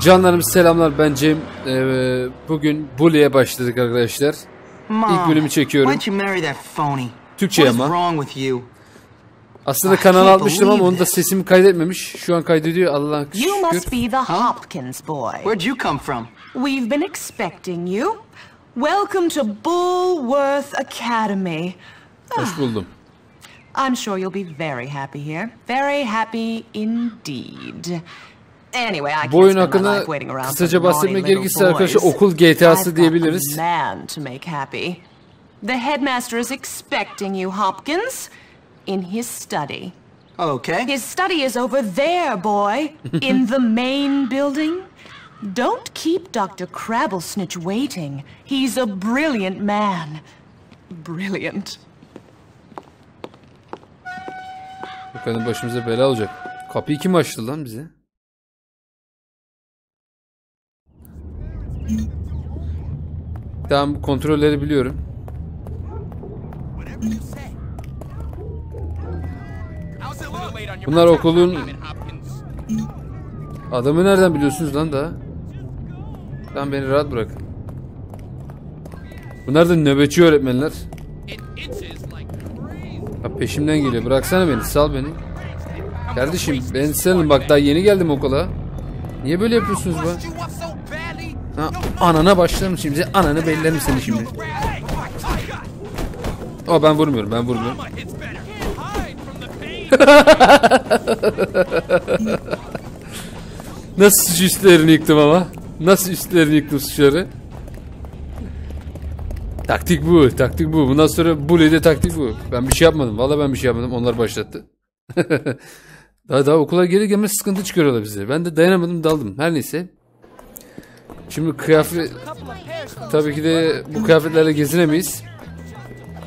Canlarım selamlar, ben Cem. Bugün Bully'e başladık arkadaşlar. İlk bölümü çekiyorum. Türkçe ama. Aslında kanal almıştım ama onu da sesimi kaydetmemiş. Şu an kaydediyor. Allah'a şükür. You must be the Hopkins boy. Where'd you come from? We've been expecting you. Welcome to Bullworth Academy. Hoş buldum. I'm sure you'll be very happy here. Very happy indeed. Bu oyun hakkında kısaca bahsetmek gerekirse arkadaşlar, okul GTA'sı diyebiliriz. The headmaster is expecting you, Hopkins, in his study. Okay. His study is over there, boy, in the main building. Don't keep Dr. Crabblesnitch waiting. He's a brilliant man. Brilliant. Bakalım başımıza bela olacak. Kapıyı kim açtı lan bize? Tamam, kontrolleri biliyorum. Bunlar okulun... Adamı nereden biliyorsunuz lan daha? Tamam, beni rahat bırak. Bunlar da nöbetçi öğretmenler. Ya peşimden geliyor, bıraksana beni, sal beni. Kardeşim ben senin, bak daha yeni geldim okula. Niye böyle yapıyorsunuz bana? Ha, anana başlarım şimdi. Ananı bellerim seni şimdi. Aa, ben vurmuyorum. Ben vurmuyorum. Nasıl üstlerini yıktım ama. Nasıl üstlerini yıktım suçları. Taktik bu. Taktik bu. Bundan sonra Bully'de taktik bu. Ben bir şey yapmadım. Vallahi ben bir şey yapmadım. Onlar başlattı. Daha okula geri gelmez sıkıntı çıkarıyorlar bize. Ben de dayanamadım, daldım. Her neyse. Şimdi kıyafet, tabii ki de bu kıyafetlerle gezinemeyiz.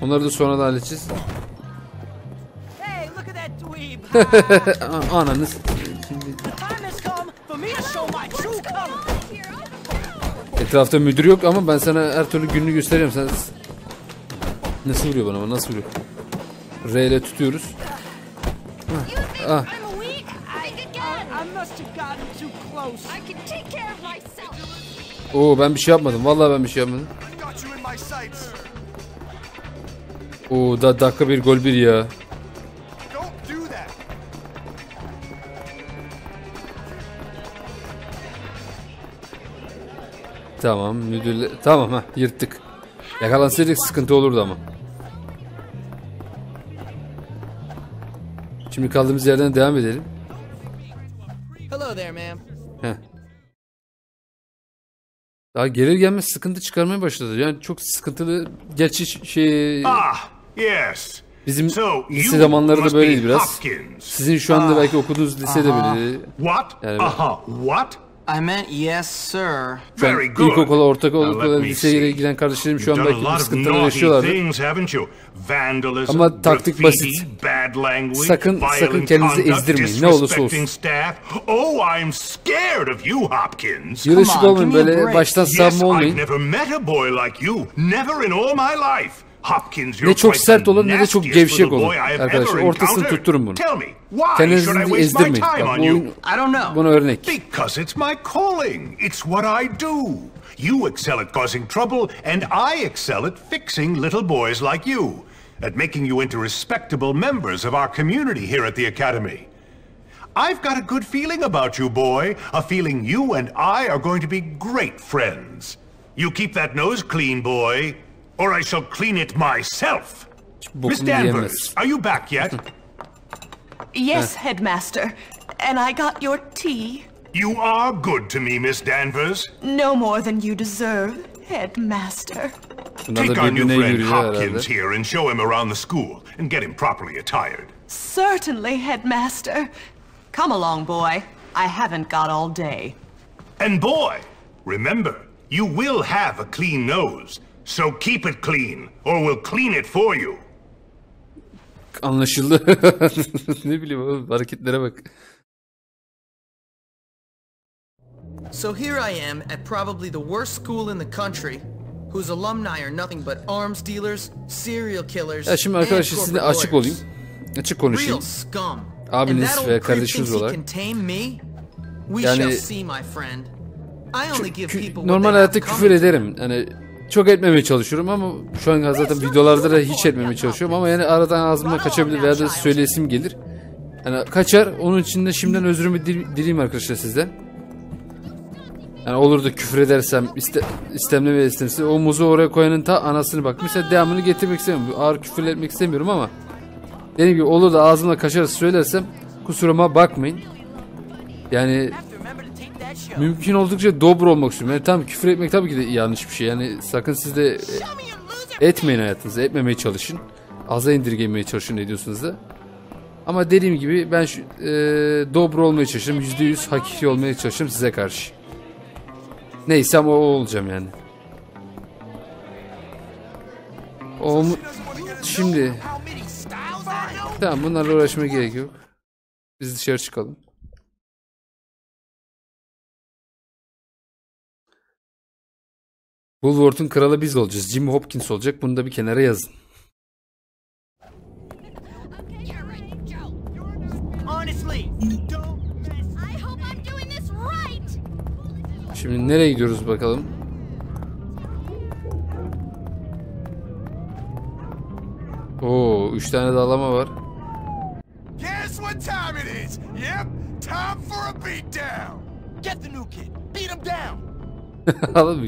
Onları da sonra da halledeceğiz. Ananız. Etrafta müdür yok ama ben sana her türlü gününü göstereyim. Sen nasıl vuruyor bana? Nasıl vuruyor? R ile tutuyoruz. Ah. Oo, ben bir şey yapmadım. Vallahi ben bir şey yapmadım. Oo, da dakika bir gol bir ya. Tamam müdürle, tamam ha, yırttık. Yakalansaydık sıkıntı olurdu ama. Şimdi kaldığımız yerden devam edelim. Hello there, ma'am. Daha gelir gelmez sıkıntı çıkarmaya başladı. Yani çok sıkıntılı. Gerçi şey... Bizim lise zamanları da böyleydi biraz. Sizin şu anda belki okuduğunuz lise de böyle. Yani ben ilkokula, ortaokula, liseye giren kardeşlerim şu an belki sıkıntılar yaşıyorlardı. Ama taktik basit. Sakın kendinizi ezdirmeyin. Ne olursa olsun. Yılışık olmayın, böyle baştan savunma olmayın. Ne çok sert olur ne de çok gevşek olur arkadaşlar. Ortasını tutturun bunu. Kendinizi ezdirmeyin. Bak, buna örnek. You excel at causing trouble, and I excel at fixing little boys like you, at making you into respectable members of our community here at the Academy. I've got a good feeling about you, boy, a feeling you and I are going to be great friends. You keep that nose clean, boy, or I shall clean it myself. Miss Danvers, are you back yet? Yes, headmaster, and I got your tea. You are good to me, Miss Danvers. No more than you deserve, headmaster. Take our new friend Hopkins here and show him around the school and get him properly attired. Certainly, headmaster. Come along, boy. I haven't got all day. And boy, remember, you will have a clean nose, so keep it clean, or we'll clean it for you. Anlaşıldı. Ne bileyim oğlum, hareketlere bak. So here I am at probably the worst school in the country, whose alumni are nothing but arms dealers, serial killers, and corporate lawyers. Real scum. And that old creep thinks he can tame me? We shall see, my friend. Normal hayatta küfür ederim. Yani çok etmemeye çalışıyorum ama şu an zaten videolarda da hiç etmemeye çalışıyorum ama yani aradan ağzımdan kaçabilir veya da söyleyesim gelir. Yani kaçar. Onun için de şimdiden özrümü dileyim arkadaşlar sizden. Yani olur da küfür edersem istemle ve istemsiz o muzu oraya koyanın ta anasını bak. Mesela devamını getirmek istemiyorum. Ağır küfür etmek istemiyorum ama dediğim gibi olur da ağzımla kaçar söylersem kusuruma bakmayın. Yani mümkün oldukça dobro olmak istiyorum. Yani tamam, küfür etmek tabii ki de yanlış bir şey. Yani sakın siz de etmeyin hayatınızda. Etmemeye çalışın. Aza indirgemeye çalışın ediyorsunuz da. Ama dediğim gibi ben şu, dobro olmaya çalışırım. %100 hakiki olmaya çalışırım size karşı. Neyse ama o olacağım yani. O şimdi. Tamam, bunlarla uğraşmaya gerek yok. Biz dışarı çıkalım. Bullworth'un kralı biz olacağız. Jimmy Hopkins olacak. Bunu da bir kenara yazın. Şimdi nereye gidiyoruz bakalım? Oo, 3 tane dallama var.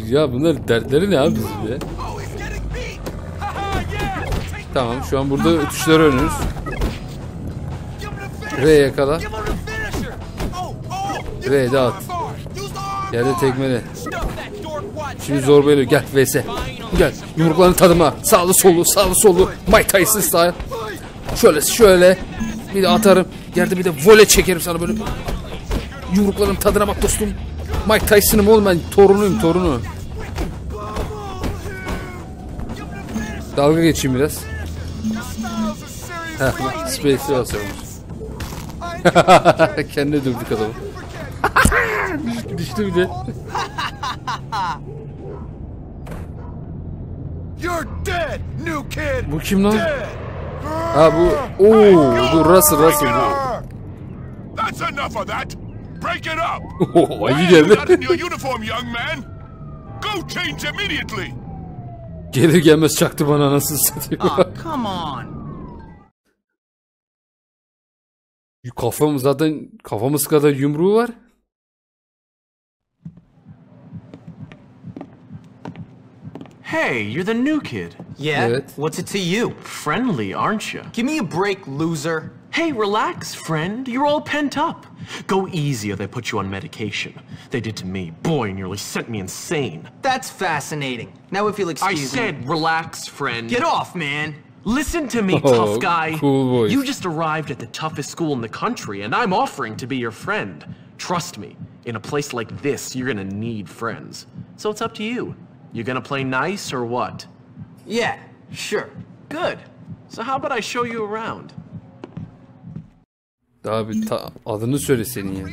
Ya bunlar dertleri ne abi ya? Tamam, şu an burada ötüşleri önlüyoruz. R'ye yakala. R'ye de at. Yerde tekmele. Şimdi zorbayla gel vs. Gel yumruklarını tadıma. Sağlı solu sağlı solu. Mike Tyson style. Şöyle şöyle. Bir de atarım. Yerde bir de voley çekerim sana böyle. Yumrukların tadına bak dostum. Mike Tyson'ım oğlum, ben torunuyum torunu. Dalga geçeyim biraz. Space'e basıyorum. Kendine dövdük adamı. Düştü bir de. Bu kim lan? Ha bu. Oo, bu Russell. That's enough of that. Break it up. Oh, iyi geldi. Go change immediately. Gelir gelmez çaktı bana, anasını satayım. Come on. Kafamız kadar yumruğu var. Hey, you're the new kid. Yeah? Evet. What's it to you? Friendly, aren't you? Give me a break, loser. Hey, relax, friend. You're all pent up. Go easy or they put you on medication. They did to me. Boy, nearly sent me insane. That's fascinating. Now if you'll excuse me. I said relax, friend. Get off, man. Listen to me, tough guy. Cool voice. You just arrived at the toughest school in the country, and I'm offering to be your friend. Trust me, in a place like this, you're gonna need friends. So it's up to you. You gonna play nice or what? Yeah, sure. Good. So how about I show you around? Abi adını söyle senin ya.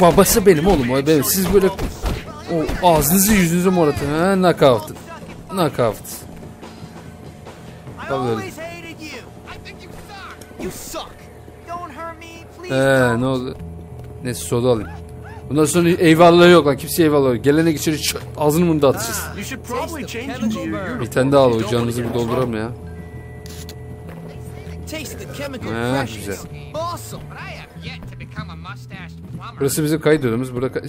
Babası benim oğlum. Benim. Siz böyle o ağzınızı yüzünüzü moratın. Ha, knockout. Knockout. Tabii. Ne oldu? Neyse soda alayım. Bundan sonra eyvallah yok lan. Kimse eyvallah yok. Gelene geçeri ağzını bunu da atacağız. Bir tane daha al. O canımızı bir dolduram ya. Güzel. Burası bizim kayıt odamız. Burada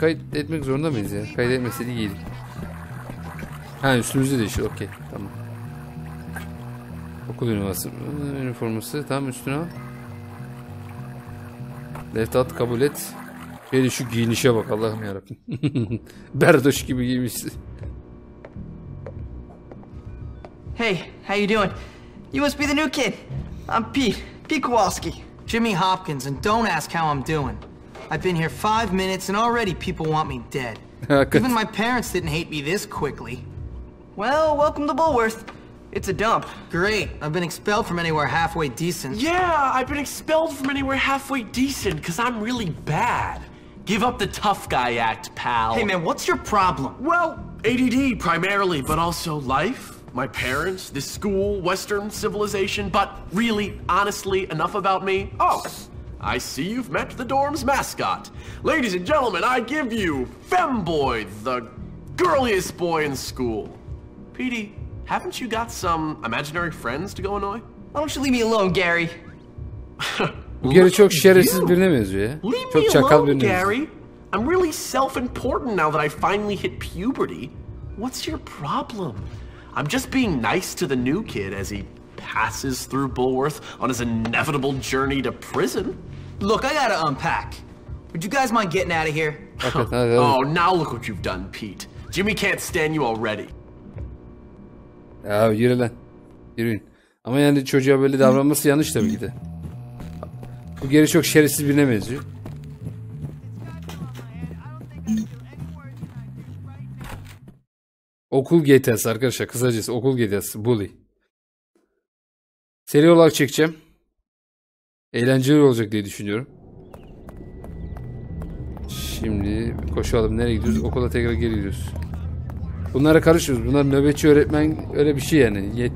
kayıt etmek zorunda mıyız ya? Kayıt etmeseydi iyiydik. Ha, üstümüzde de işi. Okey. Tamam. Okul üniforması. Tamam, üstüne al. Leftat kabul et. Hele şu giyinişe bak Allah'ım yarabbim. Berdoş gibi giymişsin. Hey, how you doing? You must be the new kid. I'm Pete. Pete Kowalski. Jimmy Hopkins, and don't ask how I'm doing. I've been here 5 minutes and already people want me dead. Even my parents didn't hate me this quickly. Well, welcome to Bullworth. It's a dump. Great. I've been expelled from anywhere halfway decent. Yeah, I've been expelled from anywhere halfway decent because I'm really bad. Give up the tough guy act, pal. Hey, man, what's your problem? Well, ADD primarily, but also life, my parents, this school, Western civilization, but really, honestly, enough about me. Oh, I see you've met the dorm's mascot. Ladies and gentlemen, I give you Femboy, the girliest boy in school. Petey, haven't you got some imaginary friends to go annoy? Why don't you leave me alone, Gary? Bu Gary çok şerefsiz birine benziyor ya. Çok çakal birine benziyor. I'm really self-important now that I finally hit puberty. What's your problem? I'm just being nice to the new kid as he passes through Bullworth on his inevitable journey to prison. Look, I gotta unpack. Would you guys mind getting out of here? Oh, now look what you've done, Pete. Jimmy can't stand you already. Ya yürü lan. Yürüyün. Ama yani çocuğa böyle davranması yanlış tabii ki de. Bu Gary çok şerefsiz birine benziyor. Okul GTA'sı arkadaşlar, kısacası okul GTA'sı Bully. Seri olarak çekeceğim. Eğlenceli olacak diye düşünüyorum. Şimdi koşalım, nereye gidiyoruz? Okula tekrar geri gidiyoruz. Bunlara karışıyoruz. Bunlar nöbetçi öğretmen, öyle bir şey yani.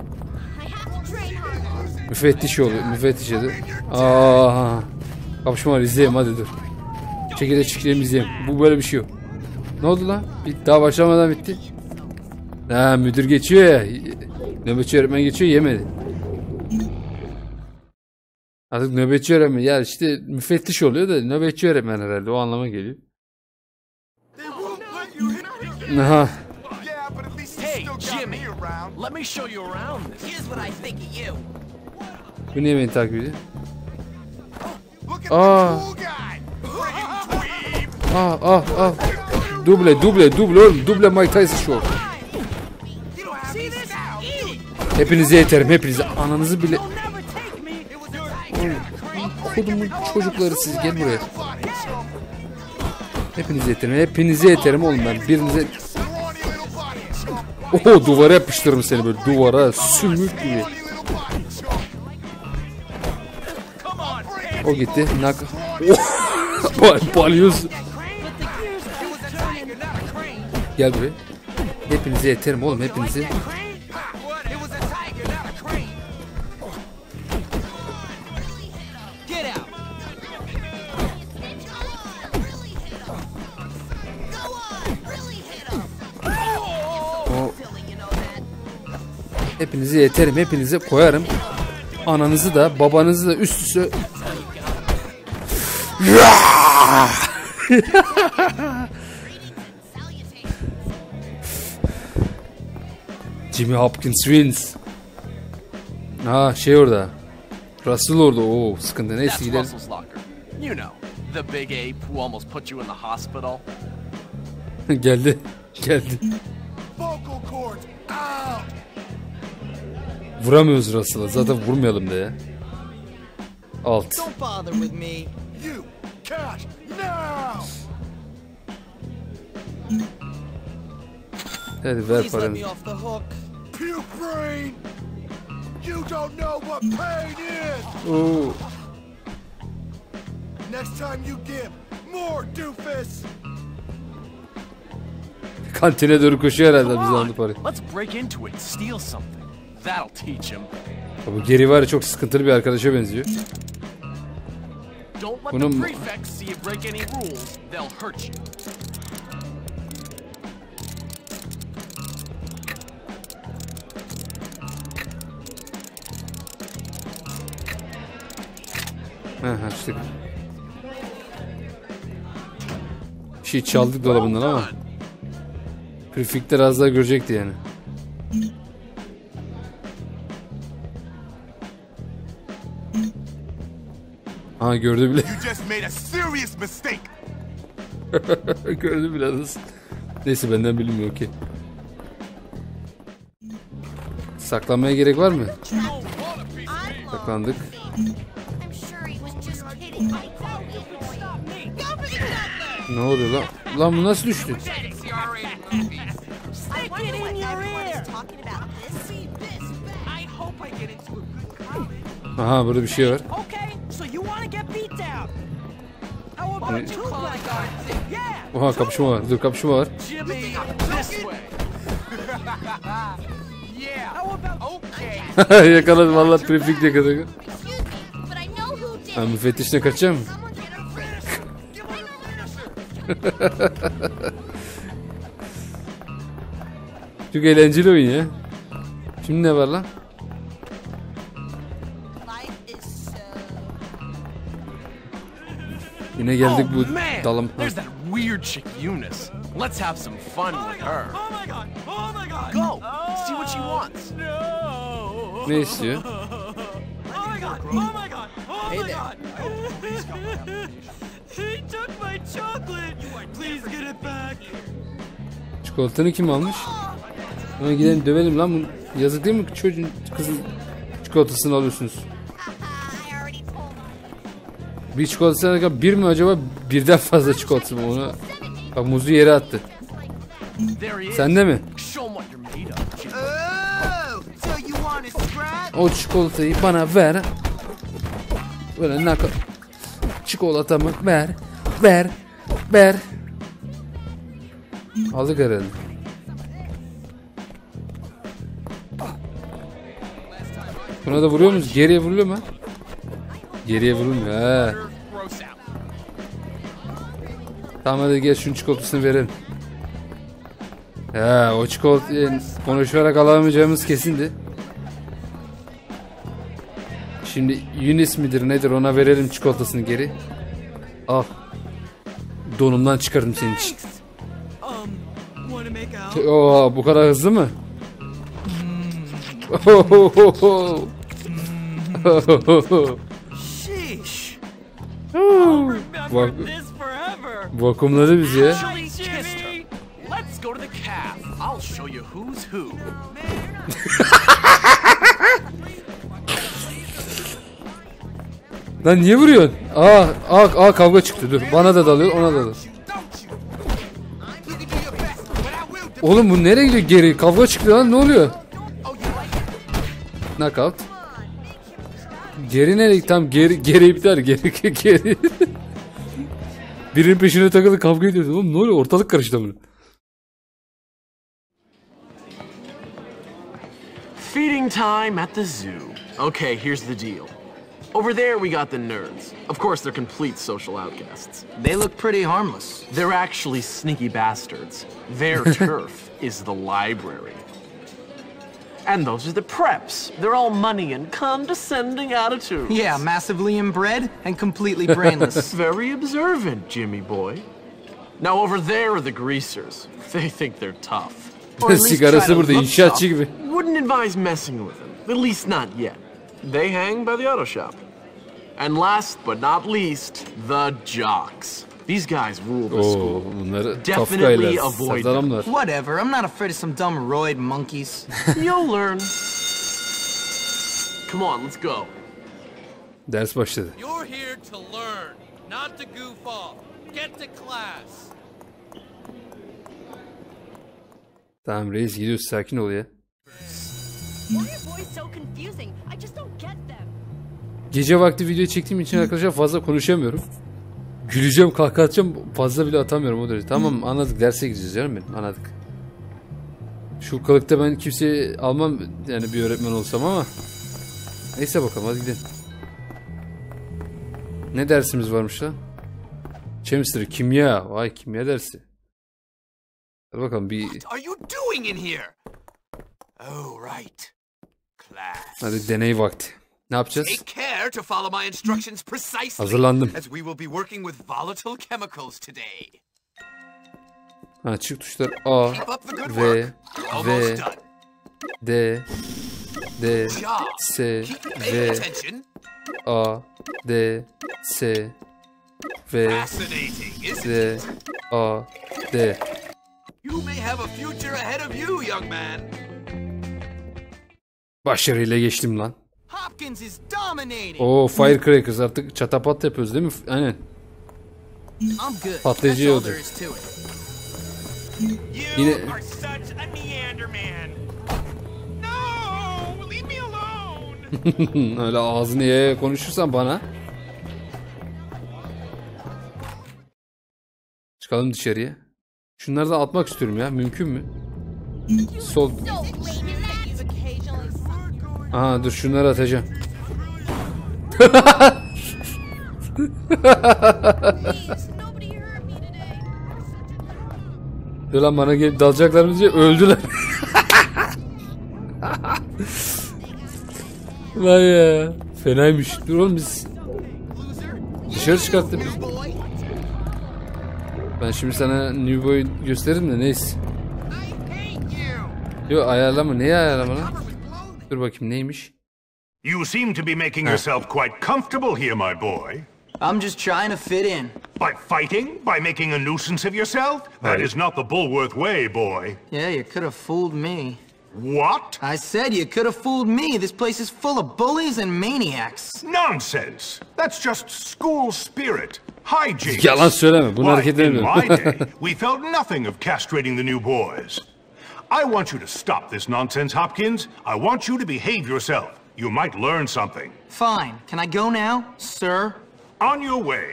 Müfettiş oluyor, müfettiş ediyor. Aa, kapışma var, izleyelim hadi dur. Çekirdeği çekelim, izleyelim. Bu böyle bir şey yok. Ne oldu lan? Daha başlamadan bitti. Ha, müdür geçiyor ya. Nöbetçi öğretmen geçiyor, yemedi. Artık nöbetçi öğretmen ya, işte müfettiş oluyor da nöbetçi öğretmen herhalde, o anlama geliyor. Aha. Bu niye beni takip ediyor? Aaa. Aaa. Duble oğlum. Duble Mike Tyson şu. Hepinize yeterim, hepinize. Ananızı bile... Kodumun çocukları, siz gel buraya. Hepinize yeterim oğlum ben. Birinize... Oho, duvara yapıştırırım seni böyle. Duvara sümük gibi. O gitti. Nak... Balyoz. Gel buraya. Hepinize yeterim oğlum, hepinize. Hepinize yeterim, hepinize koyarım. Ananızı da, babanızı da üst üste. Jimmy Hopkins wins. Ha, şey orada. Russell orada. Oo, sıkıntı, neyse gidelim. Geldi. Vuramıyoruz Russell'a. Zaten vurmayalım da ya. Alt. Hadi ver paranı. Oo. Kantine doğru koşuyor herhalde, biz aldı parayı. Bu Gary var ya, çok sıkıntılı bir arkadaşa benziyor. Bunun... Heh, açtık. Bir şey çaldık dolabından ama Prefektler az daha görecekti yani. Ha, gördü bile. Gördü biraz. Neyse, benden bilmiyor ki. Saklanmaya gerek var mı? Saklandık. Ne oluyor lan? Lan bu nasıl düştü? Aha, burada bir şey var. Oha, kapışma var. Dur, kapışma var. Yakaladım, vallahi trafik yakaladım. Ha, müfettişle kaçacağım. Çok eğlenceli oyun ya. Şimdi ne var lan? Yine geldik bu dalım. Weird chick Eunice. Let's have some fun with her. Oh my god. Oh my god. Go. See what she wants. Ne istiyor? Oh my god. Oh my god. Oh my god. He took my chocolate. Please get it back. Çikolatanı kim almış? Ona gidelim dövelim lan bunu. Yazık değil mi çocuğun, kızın çikolatasını alıyorsunuz? Bir çikolatasına kadar bir mi acaba? Birden fazla çikolatası mı ona? Bak muzu yere attı. Sende mi? O çikolatayı bana ver. Böyle nakal. Çikolatamı ver. Ver. Ver. Aldık herhalde. Buna da vuruyor muyuz? Geriye vuruyor mu? Geriye vurulmuyor ha. Tamam hadi gel şunun çikolatasını verelim. Ha, o çikolatayı konuşarak alamayacağımız kesindi. Şimdi Eunice midir nedir ona verelim çikolatasını geri. Al. Donumdan çıkardım senin için. Oo, bu kadar hızlı mı? Vakumladı bizi ya. Lan niye vuruyorsun? Aa kavga çıktı dur. Bana da dalıyor, ona da dalıyor. Oğlum bu nereye gidiyor geri? Kavga çıktı lan, ne oluyor? Knockout. Geri nereye? Tam geri iptal. Geri. Birinin peşine takıldı, kavga ediyordu. Oğlum ne oluyor? Ortalık karıştı bunun. Feeding time at the zoo. Okay, here's the deal. Over there we got the nerds. Of course, they're complete social outcasts. They look pretty harmless. They're actually sneaky bastards. Their turf is the library. And those are the preps. They're all money and condescending attitudes. Yeah, massively inbred and completely brainless. Very observant, Jimmy boy. Now over there are the greasers. They think they're tough. Or at least try to look tough. Wouldn't advise messing with them. At least not yet. They hang by the auto shop. And last but not least, the jocks. These guys rule the school. Definitely avoid them. Whatever, I'm not afraid of some dumb roid monkeys. You'll learn. Come on, let's go. Ders başladı. You're here to learn, not to goof off. Get to class. Tamam reis gidiyoruz, sakin ol ya. Gece vakti video çektiğim için arkadaşlar fazla konuşamıyorum. Güleceğim, kahkaha atacağım, fazla bile atamıyorum o derece. Tamam anladık, derse gideceğiz canım benim, anladık. Şu kılıkta ben kimseyi almam yani, bir öğretmen olsam ama. Neyse bakalım hadi gidelim. Ne dersimiz varmış lan? Chemistry, kimya. Vay kimya dersi. Hadi bakalım bir... Hadi deney vakti. Ne yapacağız? Take care to follow my instructions precisely. Hazırlandım. As we will be working with volatile chemicals today. Ha, çık tuşlar A, V, V, D, D, S, V, A, D, S, V, D, A, D. You may have a future ahead of you, young man. Başarıyla geçtim lan. O firecrackers artık çatapat yapıyoruz değil mi? Aynen. Patlayıcı olacak. Yine öyle ağzını yaya konuşursan bana. Çıkalım dışarıya. Şunları da atmak istiyorum ya. Mümkün mü? Sol. Aha dur şunları atacağım. Lan bana gelip dalacaklarımız diye öldüler. Vay ya. Fenaymış. Dur oğlum biz dışarı çıkarttık. Ben şimdi sana New Boy'u gösteririm de neyse. Yok ayarlama. Neyi ayarlama lan? Dur bakayım neymiş? You seem to be making yourself quite comfortable here my boy. I'm just trying to fit in. By fighting? By making a nuisance of yourself? That is not the Bullworth way, boy. Yeah, you could have fooled me. What? I said you could have fooled me. This place is full of bullies and maniacs. Nonsense. That's just school spirit. Hygiene. Yalan söyleme. Bunu hareket edemiyorum. Why, in my day, we felt nothing of castrating the new boys. I want you to stop this nonsense, Hopkins. I want you to behave yourself. You might learn something. Fine. Can I go now, sir? On your way.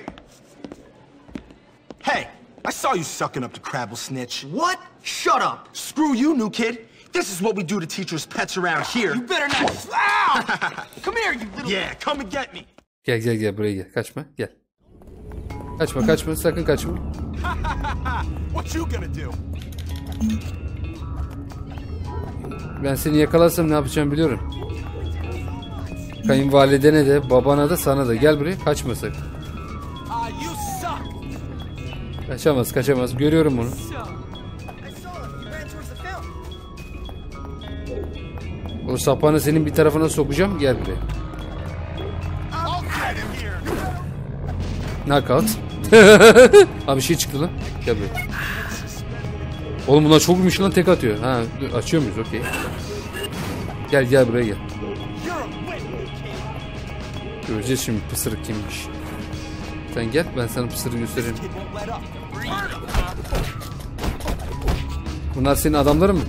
Hey, I saw you sucking up to Crabblesnitch. What? Shut up. Screw you, new kid. This is what we do to teachers' pets around here. You better not. Ow! Come here, you little... Yeah, come and get me. Gel, gel, gel. Buraya gel. Kaçma, gel. Kaçma, kaçma. Sakın kaçma. What you gonna do? Ben seni yakalarsam ne yapacağımı biliyorum. Kayınvalidene de, babana da, sana da. Gel buraya. Kaçma sakın. Kaçamaz, kaçamaz. Görüyorum bunu. O sapanı senin bir tarafına sokacağım. Gel buraya. Knockout. Abi şey çıktı lan. Gel buraya. Oğlum bunlar çok uymuş lan. Tek atıyor. Ha, açıyor muyuz? Okey. Gel, gel buraya gel. Göreceğiz şimdi pısırık kimmiş. Sen gel, ben sana pısırığı göstereyim. Bunlar senin adamların mı?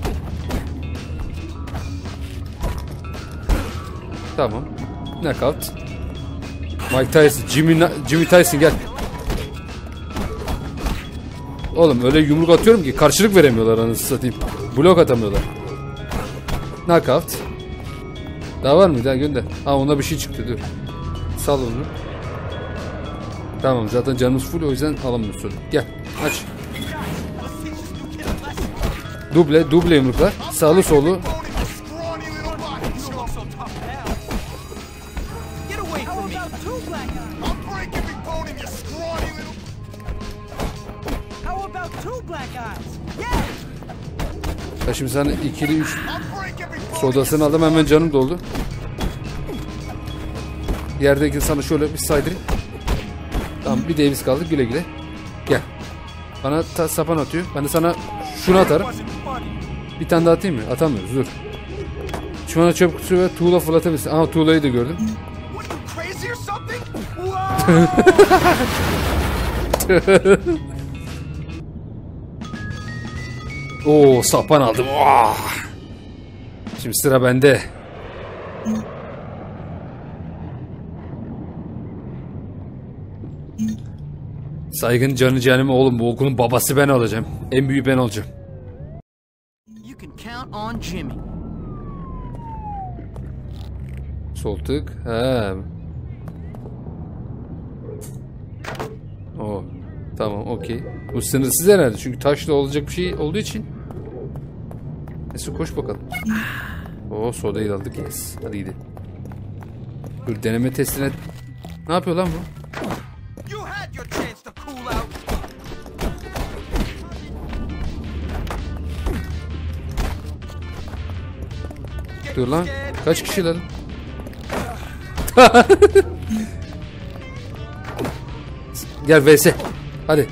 Tamam. Knockout. Mike Tyson, Jimmy Tyson gel. Oğlum öyle yumruk atıyorum ki karşılık veremiyorlar anasını satayım. Blok atamıyorlar. Knockout. Daha var mı? Daha gönder. Ha ona bir şey çıktı dur. Sal onu. Tamam zaten canımız full o yüzden alamıyoruz sonra. Gel aç. Duble duble yumruklar. Sağlı solu. Ya şimdi sana ikili üç sodasını aldım hemen canım doldu. Yerdeki sana şöyle bir saydırayım. Tamam bir de evimiz kaldı güle güle. Gel. Bana sapan atıyor. Ben de sana şunu atarım. Bir tane daha atayım mı? Atamıyoruz dur. Çimana çöp kutusu ve tuğla fırlatabilirsin. Aha tuğlayı da gördüm. Oo sapan aldım. Şimdi sıra bende. Saygın canı cehenneme oğlum bu okulun babası ben olacağım. En büyüğü ben olacağım. Soltuk. Ha. O. Tamam, okey. Bu sınırsız herhalde çünkü taşla olacak bir şey olduğu için. Neyse koş bakalım. Oo sodayı da aldık. Yes. Hadi gidelim. Dur deneme testine. Ne yapıyor lan bu? Dur lan. Kaç kişi lan? Gel vs. Hadi.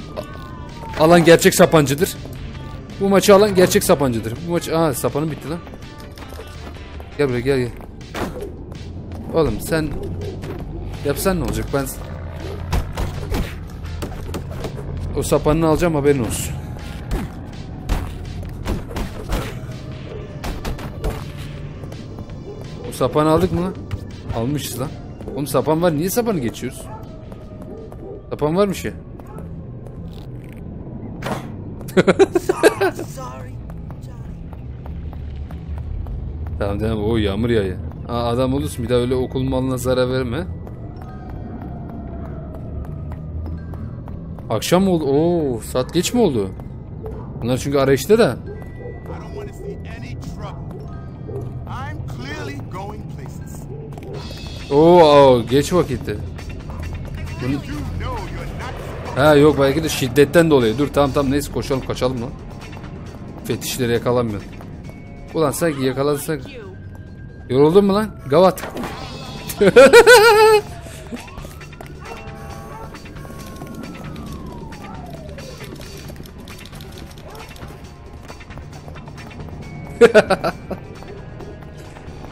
Alan gerçek sapancıdır. Bu maçı alan gerçek sapancıdır. Bu maçı... Aa sapanım bitti lan. Gel buraya gel gel. Oğlum sen... Yapsan ne olacak ben... O sapanını alacağım haberin olsun. Sapan aldık mı lan? Almışız lan. Oğlum sapan var. Niye sapanı geçiyoruz? Sapan varmış ya. Tamam tamam. O yağmur yağıyor. Aa, adam olursun. Bir daha öyle okul malına zarar verme. Akşam oldu. Oo, saat geç mi oldu? Bunlar çünkü arayışta da. Oo, geç vakitte. Bunu... Ha yok, belki de şiddetten dolayı. Dur tamam neyse, koşalım kaçalım lan. Fetişleri yakalanmıyor. Ulan sanki yakalansak. Yoruldun mu lan? Gavat.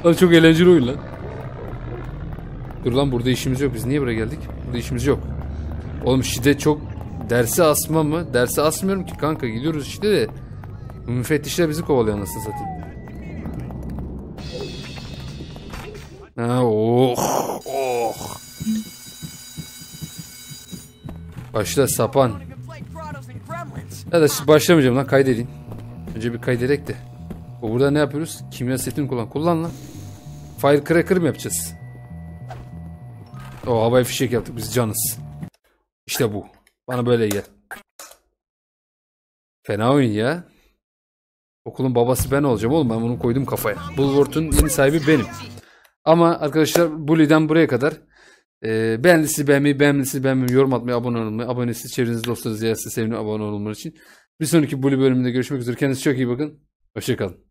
Lan çok eğlenceli oyun lan. Dur lan, burada işimiz yok. Biz niye buraya geldik? Burada işimiz yok. Oğlum şiddet çok. Derse asma mı? Derse asmıyorum ki kanka, gidiyoruz işte de. Müfettişler bizi kovalıyor anasını satayım. Ha, oh, oh. Başla sapan. Ya da başlamayacağım lan, kaydedeyim. Önce bir kaydederek de. O burada ne yapıyoruz? Kimya setini kullan. Kullan lan. Firecracker mı yapacağız? O havai fişek yaptık, biz canız. İşte bu. Bana böyle gel. Fena oyun ya. Okulun babası ben olacağım oğlum, ben bunu koydum kafaya. Bullworth'un yeni sahibi benim. Ama arkadaşlar Bully'den buraya kadar beğendisi beğenmeyi, beğenmesi beğenmeyi, yorum atmayı, abone olmayı, abonesiz çevreniz dostlarınız yerse sevinirim abone olmaları için. Bir sonraki Bully bölümünde görüşmek üzere. Kendinize çok iyi bakın. Hoşçakalın.